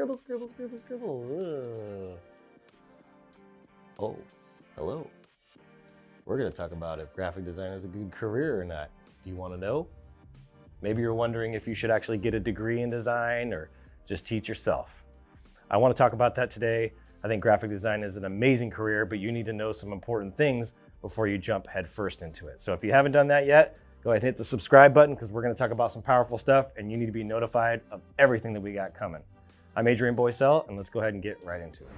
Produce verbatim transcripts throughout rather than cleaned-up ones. Scribble, scribble, scribble, scribble. Ugh. Oh, hello. We're going to talk about if graphic design is a good career or not. Do you want to know? Maybe you're wondering if you should actually get a degree in design or just teach yourself. I want to talk about that today. I think graphic design is an amazing career, but you need to know some important things before you jump headfirst into it. So if you haven't done that yet, go ahead and hit the subscribe button because we're going to talk about some powerful stuff and you need to be notified of everything that we got coming. I'm Adrian Boysel and let's go ahead and get right into it.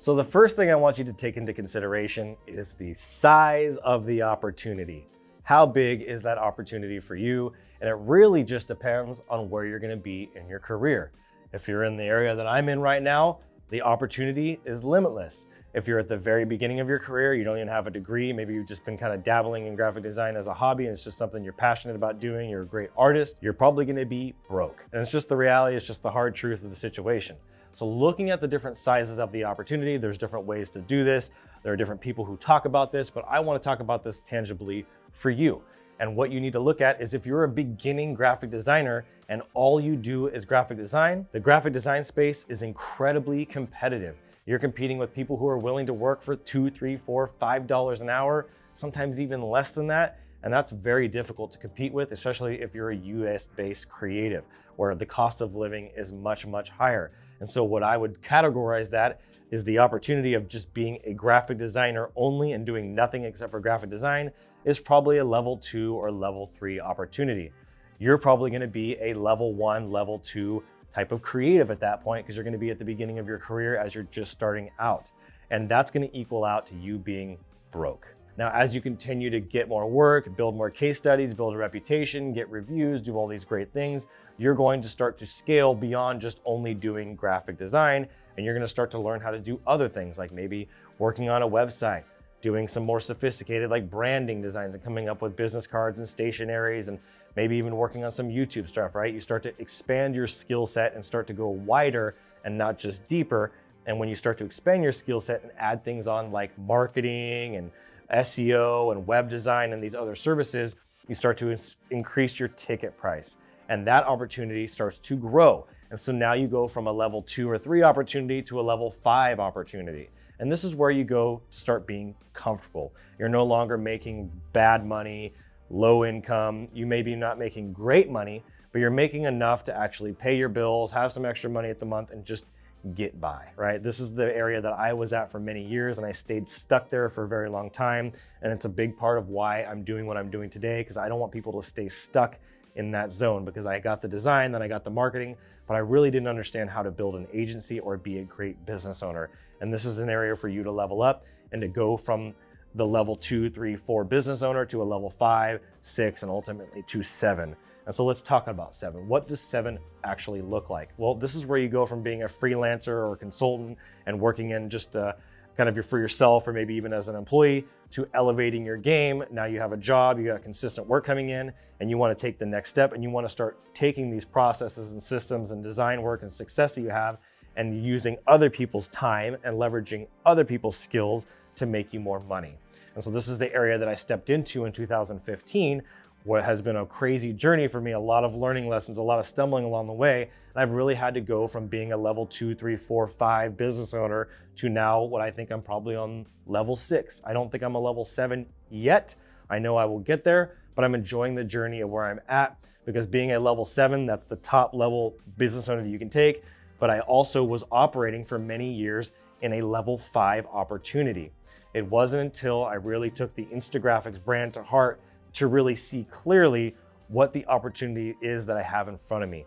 So the first thing I want you to take into consideration is the size of the opportunity. How big is that opportunity for you? And it really just depends on where you're going to be in your career. If you're in the area that I'm in right now, the opportunity is limitless. If you're at the very beginning of your career, you don't even have a degree, maybe you've just been kind of dabbling in graphic design as a hobby and it's just something you're passionate about doing, you're a great artist, you're probably gonna be broke. And it's just the reality, it's just the hard truth of the situation. So looking at the different sizes of the opportunity, there's different ways to do this. There are different people who talk about this, but I wanna talk about this tangibly for you. And what you need to look at is if you're a beginning graphic designer and all you do is graphic design, the graphic design space is incredibly competitive. You're competing with people who are willing to work for two, three, four, five dollars an hour, sometimes even less than that. And that's very difficult to compete with, especially if you're a U S-based creative, where the cost of living is much, much higher. And so what I would categorize that is the opportunity of just being a graphic designer only and doing nothing except for graphic design is probably a level two or level three opportunity. You're probably gonna be a level one, level two type of creative at that point because you're gonna be at the beginning of your career as you're just starting out. And that's gonna equal out to you being broke. Now, as you continue to get more work, build more case studies, build a reputation, get reviews, do all these great things, you're going to start to scale beyond just only doing graphic design. And you're gonna start to learn how to do other things like maybe working on a website, doing some more sophisticated like branding designs and coming up with business cards and stationaries and maybe even working on some YouTube stuff, right? You start to expand your skill set and start to go wider and not just deeper. And when you start to expand your skill set and add things on like marketing and S E O and web design and these other services, you start to increase your ticket price. And that opportunity starts to grow. And so now you go from a level two or three opportunity to a level five opportunity. And this is where you go to start being comfortable. You're no longer making bad money, low income. You may be not making great money, but you're making enough to actually pay your bills, have some extra money at the month and just get by, right? This is the area that I was at for many years and I stayed stuck there for a very long time. And it's a big part of why I'm doing what I'm doing today because I don't want people to stay stuck in that zone because I got the design, then I got the marketing, but I really didn't understand how to build an agency or be a great business owner. And this is an area for you to level up and to go from the level two, three, four business owner to a level five, six, and ultimately to seven. And so let's talk about seven. What does seven actually look like? Well, this is where you go from being a freelancer or a consultant and working in just a kind of your, for yourself or maybe even as an employee to elevating your game. Now you have a job, you got consistent work coming in and you want to take the next step and you want to start taking these processes and systems and design work and success that you have and using other people's time and leveraging other people's skills to make you more money. And so this is the area that I stepped into in two thousand fifteen, what has been a crazy journey for me, a lot of learning lessons, a lot of stumbling along the way. And I've really had to go from being a level two, three, four, five business owner to now what I think I'm probably on level six. I don't think I'm a level seven yet. I know I will get there, but I'm enjoying the journey of where I'm at because being a level seven, that's the top level business owner that you can take. But I also was operating for many years in a level five opportunity. It wasn't until I really took the Instagraphics brand to heart to really see clearly what the opportunity is that I have in front of me.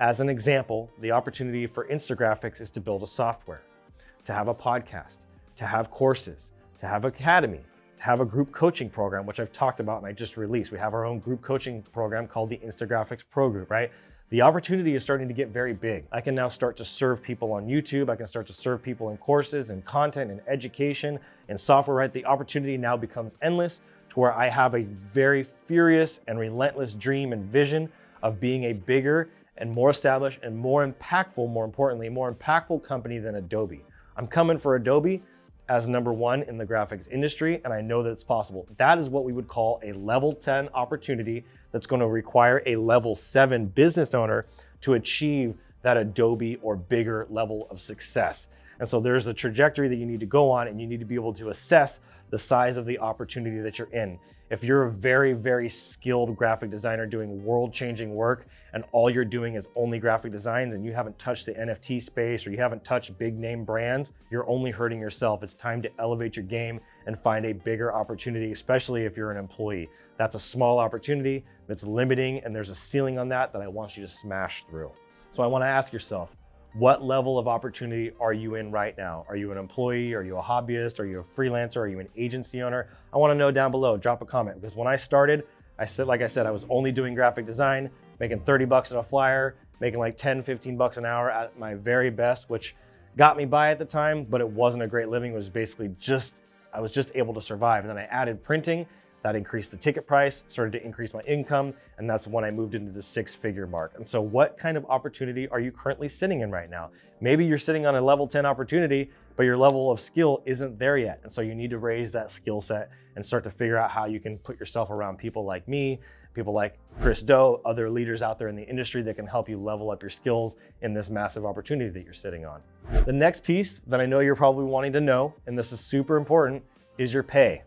As an example, the opportunity for Instagraphics is to build a software, to have a podcast, to have courses, to have academy, to have a group coaching program, which I've talked about and I just released. We have our own group coaching program called the Instagraphics Pro Group, right? The opportunity is starting to get very big. I can now start to serve people on YouTube. I can start to serve people in courses and content and education and software, right? The opportunity now becomes endless to where I have a very furious and relentless dream and vision of being a bigger and more established and more impactful, more importantly, more impactful company than Adobe. I'm coming for Adobe as number one in the graphics industry, and I know that it's possible. That is what we would call a level ten opportunity that's going to require a level seven business owner to achieve that Adobe or bigger level of success. And so there's a trajectory that you need to go on, and you need to be able to assess the size of the opportunity that you're in. If you're a very, very skilled graphic designer doing world-changing work, and all you're doing is only graphic designs, and you haven't touched the N F T space, or you haven't touched big name brands, you're only hurting yourself. It's time to elevate your game and find a bigger opportunity, especially if you're an employee. That's a small opportunity that's limiting, and there's a ceiling on that that I want you to smash through. So I want to ask yourself, what level of opportunity are you in right now? Are you an employee? Are you a hobbyist? Are you a freelancer? Are you an agency owner? I wanna know down below, drop a comment. Because when I started, I said, like I said, I was only doing graphic design, making thirty bucks on a flyer, making like ten, fifteen bucks an hour at my very best, which got me by at the time, but it wasn't a great living. It was basically just, I was just able to survive. And then I added printing, that increased the ticket price, started to increase my income, and that's when I moved into the six-figure mark. And so what kind of opportunity are you currently sitting in right now? Maybe you're sitting on a level ten opportunity, but your level of skill isn't there yet. And so you need to raise that skill set and start to figure out how you can put yourself around people like me, people like Chris Doe, other leaders out there in the industry that can help you level up your skills in this massive opportunity that you're sitting on. The next piece that I know you're probably wanting to know, and this is super important, is your pay.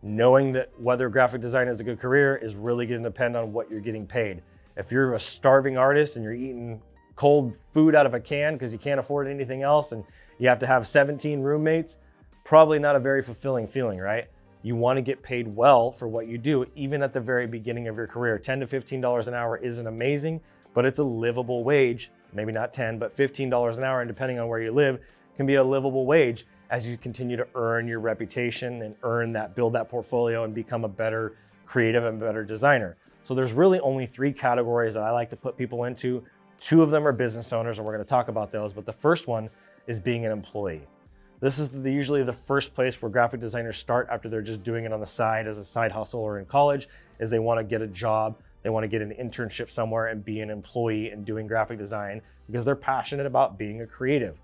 Knowing that whether graphic design is a good career is really going to depend on what you're getting paid. If you're a starving artist and you're eating cold food out of a can because you can't afford anything else and you have to have seventeen roommates, probably not a very fulfilling feeling, right? You want to get paid well for what you do, even at the very beginning of your career. ten to fifteen dollars an hour isn't amazing, but it's a livable wage. Maybe not ten, but fifteen dollars an hour, and depending on where you live, can be a livable wage as you continue to earn your reputation and earn that, build that portfolio and become a better creative and better designer. So there's really only three categories that I like to put people into. Two of them are business owners, and we're gonna talk about those, but the first one is being an employee. This is the, usually the first place where graphic designers start after they're just doing it on the side as a side hustle or in college, is they wanna get a job, they wanna get an internship somewhere and be an employee and doing graphic design because they're passionate about being a creative.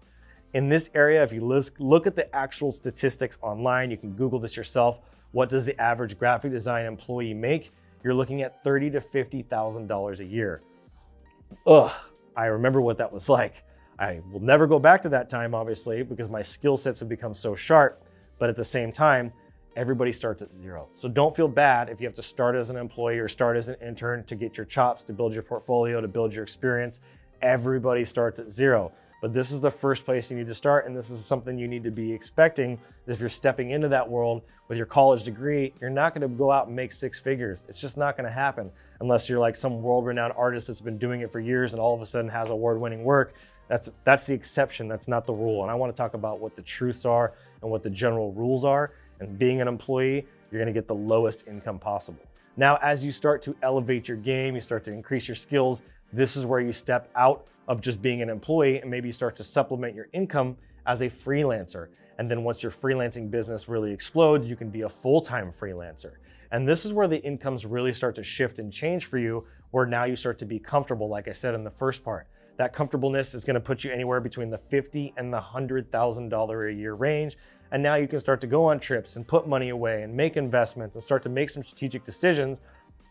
In this area, if you look at the actual statistics online, you can Google this yourself. What does the average graphic design employee make? You're looking at thirty thousand to fifty thousand dollars a year. Ugh, I remember what that was like. I will never go back to that time, obviously, because my skill sets have become so sharp, but at the same time, everybody starts at zero. So don't feel bad if you have to start as an employee or start as an intern to get your chops, to build your portfolio, to build your experience. Everybody starts at zero. But this is the first place you need to start, and this is something you need to be expecting. If you're stepping into that world with your college degree, you're not gonna go out and make six figures. It's just not gonna happen unless you're like some world-renowned artist that's been doing it for years and all of a sudden has award-winning work. That's, that's the exception, that's not the rule. And I wanna talk about what the truths are and what the general rules are. And being an employee, you're gonna get the lowest income possible. Now, as you start to elevate your game, you start to increase your skills, this is where you step out of just being an employee and maybe start to supplement your income as a freelancer. And then once your freelancing business really explodes, you can be a full-time freelancer. And this is where the incomes really start to shift and change for you, where now you start to be comfortable, like I said in the first part. That comfortableness is gonna put you anywhere between the fifty thousand dollars and the one hundred thousand dollars a year range. And now you can start to go on trips and put money away and make investments and start to make some strategic decisions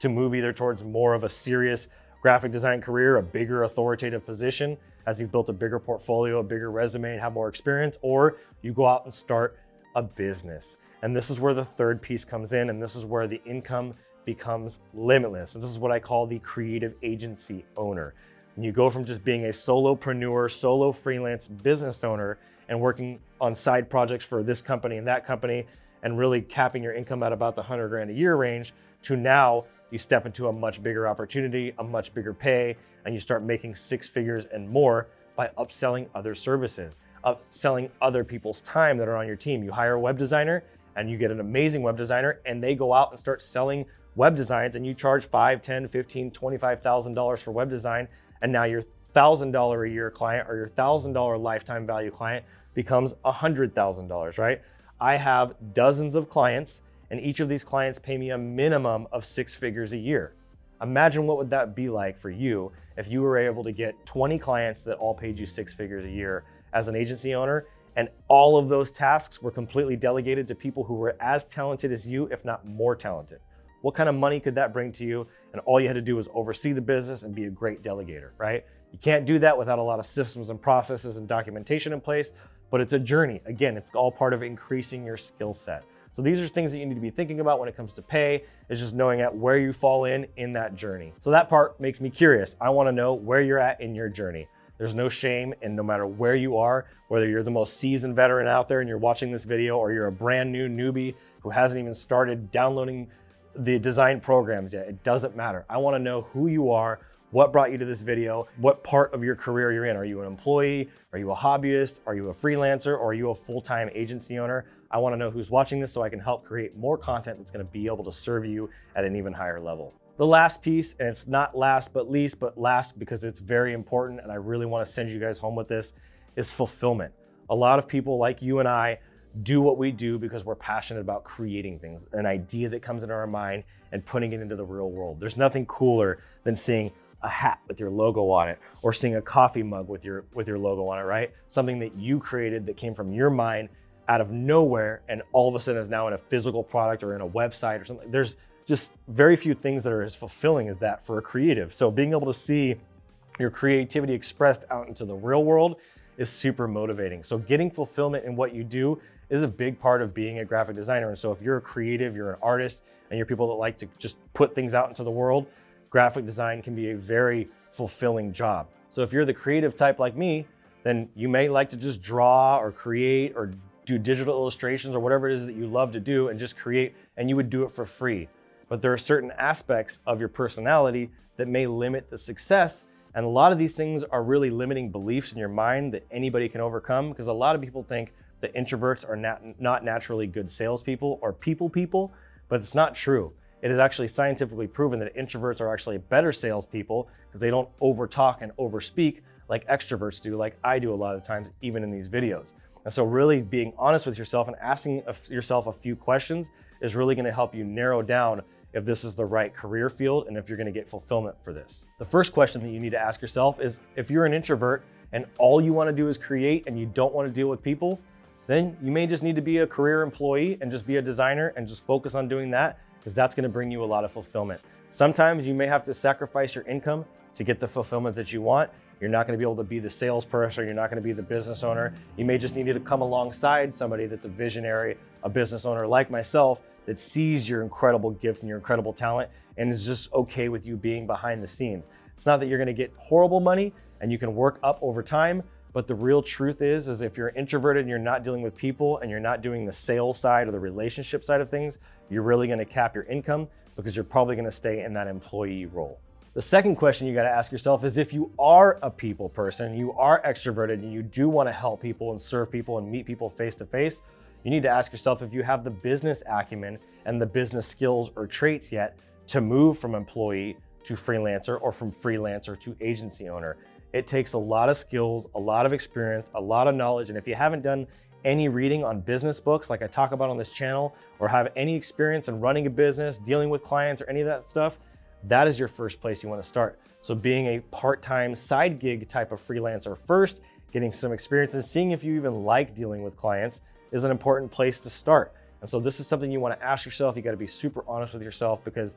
to move either towards more of a serious graphic design career, a bigger authoritative position as you've built a bigger portfolio, a bigger resume and have more experience, or you go out and start a business. And this is where the third piece comes in, and this is where the income becomes limitless. And this is what I call the creative agency owner. And you go from just being a solopreneur, solo freelance business owner and working on side projects for this company and that company and really capping your income at about the one hundred grand a year range to now you step into a much bigger opportunity, a much bigger pay, and you start making six figures and more by upselling other services, upselling other people's time that are on your team. You hire a web designer and you get an amazing web designer and they go out and start selling web designs and you charge five, ten, fifteen, twenty-five thousand dollars for web design. And now your one thousand dollars a year client or your one thousand dollars lifetime value client becomes one hundred thousand dollars, right? I have dozens of clients, and each of these clients pay me a minimum of six figures a year. Imagine what would that be like for you if you were able to get twenty clients that all paid you six figures a year as an agency owner, and all of those tasks were completely delegated to people who were as talented as you, if not more talented. What kind of money could that bring to you? And all you had to do was oversee the business and be a great delegator, right? You can't do that without a lot of systems and processes and documentation in place, but it's a journey. Again, it's all part of increasing your skill set. So these are things that you need to be thinking about when it comes to pay, is just knowing at where you fall in in that journey. So that part makes me curious. I wanna know where you're at in your journey. There's no shame, and no matter where you are, whether you're the most seasoned veteran out there and you're watching this video, or you're a brand new newbie who hasn't even started downloading the design programs yet, it doesn't matter. I wanna know who you are, what brought you to this video, what part of your career you're in. Are you an employee? Are you a hobbyist? Are you a freelancer? Or are you a full-time agency owner? I wanna know who's watching this so I can help create more content that's gonna be able to serve you at an even higher level. The last piece, and it's not last but least, but last because it's very important and I really wanna send you guys home with this, is fulfillment. A lot of people like you and I do what we do because we're passionate about creating things, an idea that comes into our mind and putting it into the real world. There's nothing cooler than seeing a hat with your logo on it, or seeing a coffee mug with your, with your logo on it, right? Something that you created that came from your mind out of nowhere and all of a sudden is now in a physical product or in a website or something. There's just very few things that are as fulfilling as that for a creative. So being able to see your creativity expressed out into the real world is super motivating. So getting fulfillment in what you do is a big part of being a graphic designer. And so if you're a creative, you're an artist, and you're people that like to just put things out into the world, graphic design can be a very fulfilling job. So if you're the creative type like me, then you may like to just draw or create or do digital illustrations or whatever it is that you love to do and just create, and you would do it for free. But there are certain aspects of your personality that may limit the success. And a lot of these things are really limiting beliefs in your mind that anybody can overcome, because a lot of people think that introverts are not, not naturally good salespeople or people people, but it's not true. It is actually scientifically proven that introverts are actually better salespeople because they don't overtalk and overspeak like extroverts do, like I do a lot of times, even in these videos. And so really being honest with yourself and asking yourself a few questions is really gonna help you narrow down if this is the right career field and if you're gonna get fulfillment for this. The first question that you need to ask yourself is, if you're an introvert and all you wanna do is create and you don't wanna deal with people, then you may just need to be a career employee and just be a designer and just focus on doing that, because that's gonna bring you a lot of fulfillment. Sometimes you may have to sacrifice your income to get the fulfillment that you want. You're not gonna be able to be the salesperson, you're not gonna be the business owner. You may just need to come alongside somebody that's a visionary, a business owner like myself, that sees your incredible gift and your incredible talent and is just okay with you being behind the scenes. It's not that you're gonna get horrible money and you can work up over time, but the real truth is, is if you're introverted and you're not dealing with people and you're not doing the sales side or the relationship side of things, you're really gonna cap your income because you're probably gonna stay in that employee role. The second question you gotta ask yourself is, if you are a people person, you are extroverted and you do wanna help people and serve people and meet people face to face, you need to ask yourself if you have the business acumen and the business skills or traits yet to move from employee to freelancer or from freelancer to agency owner. It takes a lot of skills, a lot of experience, a lot of knowledge. And if you haven't done any reading on business books like I talk about on this channel, or have any experience in running a business, dealing with clients or any of that stuff, that is your first place you want to start. So being a part-time side gig type of freelancer first, getting some experience and seeing if you even like dealing with clients is an important place to start. And so this is something you want to ask yourself. You got to be super honest with yourself, because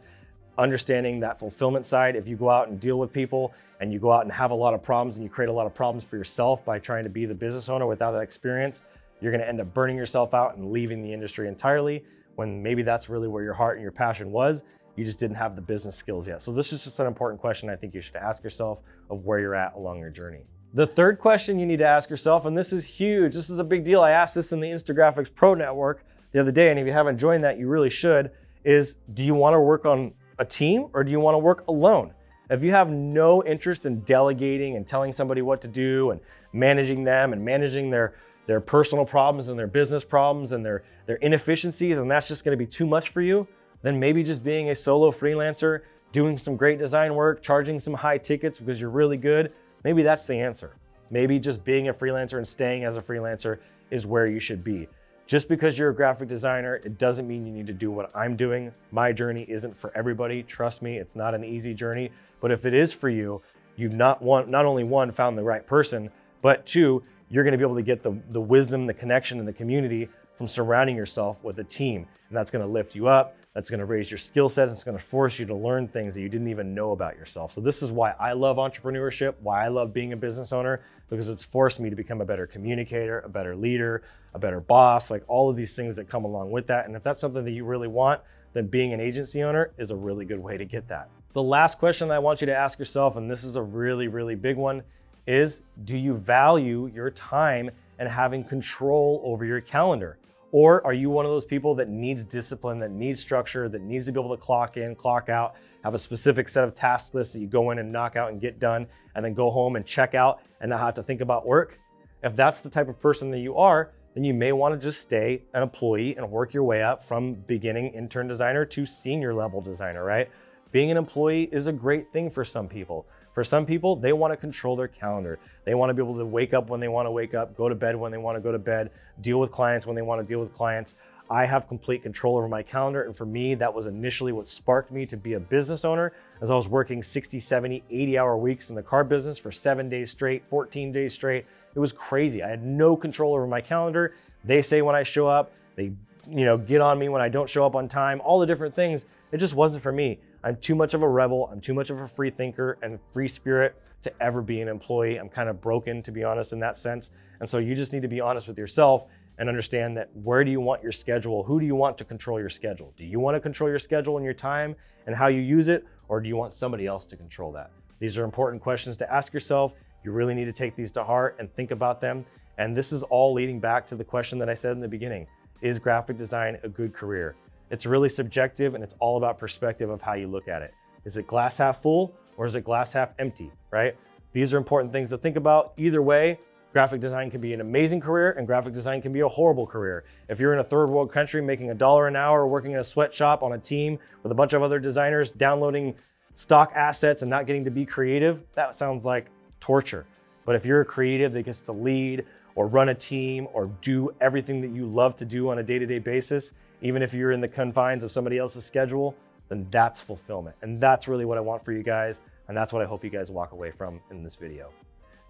understanding that fulfillment side, if you go out and deal with people and you go out and have a lot of problems and you create a lot of problems for yourself by trying to be the business owner without that experience, you're going to end up burning yourself out and leaving the industry entirely, when maybe that's really where your heart and your passion was. You just didn't have the business skills yet. So this is just an important question I think you should ask yourself of where you're at along your journey. The third question you need to ask yourself, and this is huge, this is a big deal. I asked this in the Instagraphics Pro Network the other day, and if you haven't joined that, you really should, is do you wanna work on a team or do you wanna work alone? If you have no interest in delegating and telling somebody what to do and managing them and managing their, their personal problems and their business problems and their, their inefficiencies, and that's just gonna be too much for you, then maybe just being a solo freelancer, doing some great design work, charging some high tickets because you're really good, maybe that's the answer. Maybe just being a freelancer and staying as a freelancer is where you should be. Just because you're a graphic designer, it doesn't mean you need to do what I'm doing. My journey isn't for everybody. Trust me, it's not an easy journey. But if it is for you, you've not, one, not only one, found the right person, but two, you're gonna be able to get the, the wisdom, the connection, and the community from surrounding yourself with a team. And that's gonna lift you up. That's going to raise your skill sets. It's going to force you to learn things that you didn't even know about yourself. So this is why I love entrepreneurship, why I love being a business owner, because it's forced me to become a better communicator, a better leader, a better boss, like all of these things that come along with that. And if that's something that you really want, then being an agency owner is a really good way to get that. The last question I want you to ask yourself, and this is a really, really big one, is do you value your time and having control over your calendar? Or are you one of those people that needs discipline, that needs structure, that needs to be able to clock in, clock out, have a specific set of task lists that you go in and knock out and get done, and then go home and check out and not have to think about work? If that's the type of person that you are, then you may want to just stay an employee and work your way up from beginning intern designer to senior level designer, right? Being an employee is a great thing for some people. For some people, they want to control their calendar. They want to be able to wake up when they want to wake up, go to bed when they want to go to bed, deal with clients when they want to deal with clients. I have complete control over my calendar. And for me, that was initially what sparked me to be a business owner, as I was working sixty, seventy, eighty hour weeks in the car business for seven days straight, fourteen days straight. It was crazy. I had no control over my calendar. They say when I show up, they you know, get on me when I don't show up on time, all the different things. It just wasn't for me. I'm too much of a rebel. I'm too much of a free thinker and free spirit to ever be an employee. I'm kind of broken, to be honest, in that sense. And so you just need to be honest with yourself and understand that where do you want your schedule? Who do you want to control your schedule? Do you want to control your schedule and your time and how you use it? Or do you want somebody else to control that? These are important questions to ask yourself. You really need to take these to heart and think about them. And this is all leading back to the question that I said in the beginning. Is graphic design a good career? It's really subjective, and it's all about perspective of how you look at it. Is it glass half full or is it glass half empty, right? These are important things to think about. Either way, graphic design can be an amazing career and graphic design can be a horrible career. If you're in a third world country making a dollar an hour, working in a sweatshop on a team with a bunch of other designers, downloading stock assets and not getting to be creative, that sounds like torture. But if you're a creative that gets to lead or run a team or do everything that you love to do on a day-to-day basis, even if you're in the confines of somebody else's schedule, then that's fulfillment. And that's really what I want for you guys. And that's what I hope you guys walk away from in this video.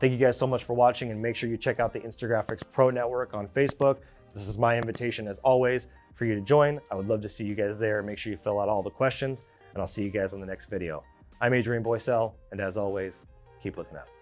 Thank you guys so much for watching, and make sure you check out the Instagraphics Pro Network on Facebook. This is my invitation, as always, for you to join. I would love to see you guys there. Make sure you fill out all the questions, and I'll see you guys on the next video. I'm Adrian Boysel, and as always, keep looking up.